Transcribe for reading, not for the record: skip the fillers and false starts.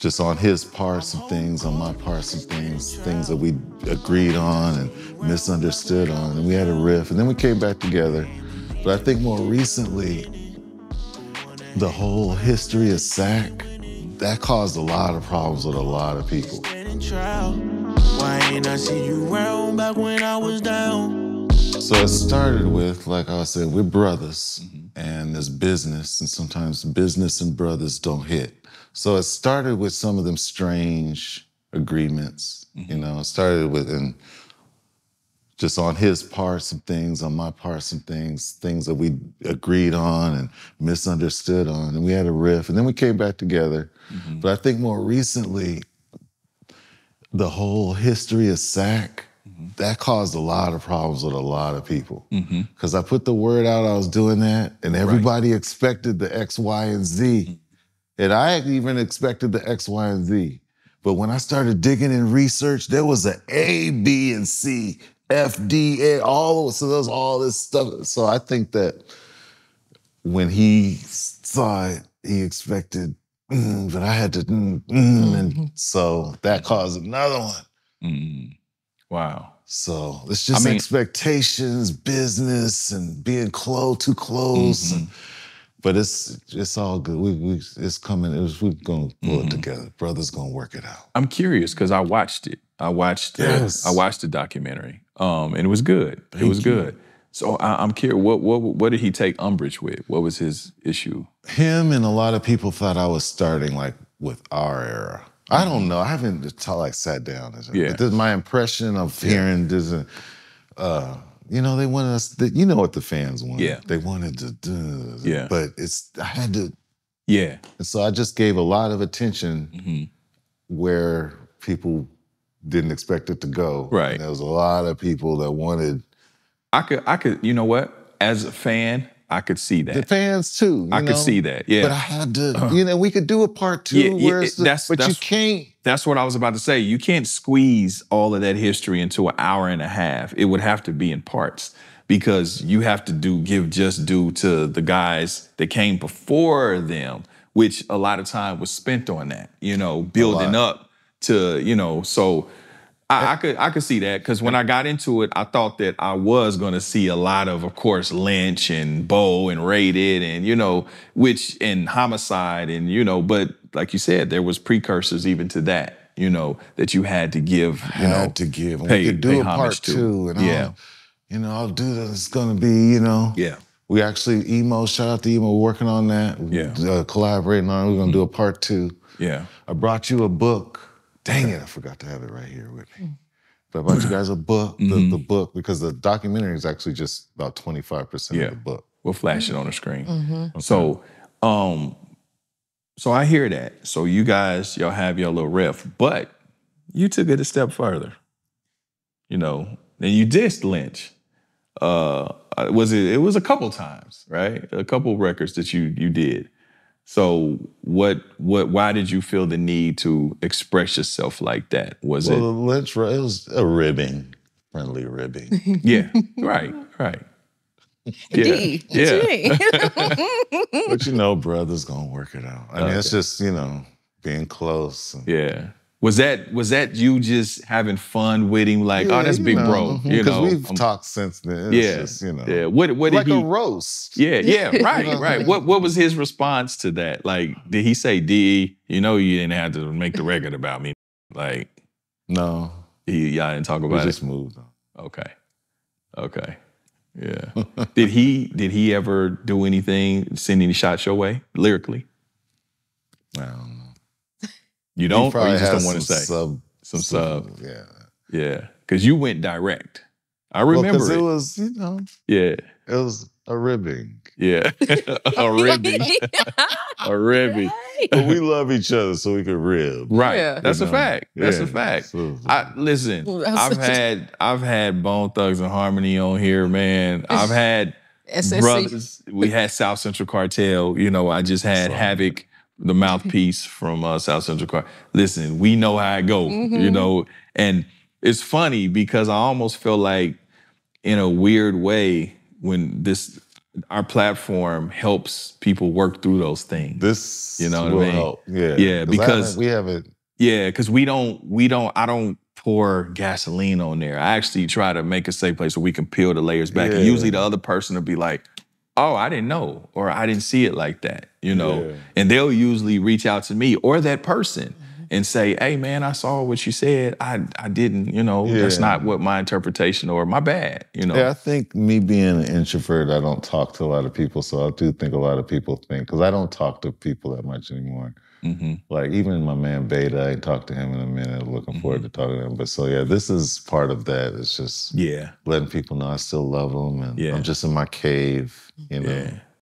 Just on his part, some things, on my part, some things, things that we agreed on and misunderstood on, and we had a riff, and then we came back together. But I think more recently, the whole history of SAC, that caused a lot of problems with a lot of people. So it started with, like I said, we're brothers, and there's business, and sometimes business and brothers don't hit. So it started with some of them strange agreements, you know. It started with, and just on his part, some things, on my part, some things, things that we agreed on and misunderstood on, and we had a riff, and then we came back together. But I think more recently, the whole history of SAC, that caused a lot of problems with a lot of people. Because I put the word out I was doing that, and everybody expected the X, Y, and Z. And I even expected the X, Y, and Z. But when I started digging in research, there was an A, B, and C, F, D, A, all, so there was all this stuff. So I think that when he saw it, he expected, but I had to, and so that caused another one. Wow. So it's just expectations, business, and being too close. But it's all good. It's coming. We're gonna pull it together. Brothers gonna work it out. I'm curious because I watched it. I watched the documentary. And it was good. It was good. So I'm curious. What did he take umbrage with? What was his issue? Him and a lot of people thought I was starting like with our era. I don't know. I haven't sat down. But this is my impression of hearing this. You know, they wanted us, you know what the fans wanted. They wanted to do, but I had to. And so I just gave a lot of attention where people didn't expect it to go. And there was a lot of people that wanted. I could, you know what? As a fan, I could see that. The fans too. I could see that, But I had to, you know, we could do a part two. But you can't. That's what I was about to say. You can't squeeze all of that history into an hour and a half. It would have to be in parts because you have to give just due to the guys that came before them, which a lot of time was spent on that, you know, building up to, you know, so I could see that because when I got into it, I thought that I was going to see a lot of course, Lynch and Bo and Rated and, you know, and Homicide and, you know, but like you said, there was precursors even to that, you know, that you had to give, you know. And we could do a part two. And I'll do this. It's going to be, you know. We actually, Emo, shout out to Emo, working on that. Collaborating on it. We're going to do a part two. I brought you a book. Dang it, I forgot to have it right here with me. But I brought you guys a book, the book, because the documentary is actually just about 25% of the book. We'll flash it on the screen. So, so I hear that. So you guys, y'all have your little riff, but you took it a step further, you know, and you dissed Lynch. It was a couple times, right? A couple records that you did. So why did you feel the need to express yourself like that? Lynch, it was a ribbing, friendly ribbing. Right. But you know, brother's gonna work it out. I mean, it's just, you know, being close. Was that you just having fun with him? Like, oh, that's big bro. You know, because we've talked since then. Just, you know. What did he? Like a roast. What was his response to that? Like, did he say, D, you know, you didn't have to make the record about me? Like, no. Y'all didn't talk about it? We just moved on. Okay. Yeah. Did he ever do anything, send any shots your way, lyrically? I don't know. You don't? Or you just don't want to say? Some sub. Yeah. Yeah. Because you went direct. I remember it. It was, you know. Yeah. It was a ribbing. Yeah. A ribbing. A ribbing. But we love each other so we could rib. Right. Yeah. That's a fact. That's a fact. Absolutely. Listen, I've had Bone Thugs-N-Harmony on here, man. I've had SSC. Brothers. We had South Central Cartel. You know, I just had Havoc, the mouthpiece from South Central Cartel. Listen, we know how it go, you know. And it's funny because I almost feel like in a weird way when this our platform helps people work through those things. This, you know what I mean? Help. Yeah, yeah, because we haven't. Yeah, because we don't. I don't pour gasoline on there. I actually try to make a safe place where we can peel the layers back. Yeah. And usually the other person will be like, "Oh, I didn't know," or "I didn't see it like that," you know. Yeah. And they'll usually reach out to me or that person and say, "Hey, man, I saw what you said. I didn't, you know, that's not what my interpretation, or my bad, you know." Yeah, I think me being an introvert, I don't talk to a lot of people, so I do think a lot of people think, because I don't talk to people that much anymore. Mm-hmm. Like, even my man Beta, I ain't talked to him in a minute. Looking forward to talking to him. But so, yeah, this is part of that. It's just letting people know I still love them, and I'm just in my cave, you know. Yeah.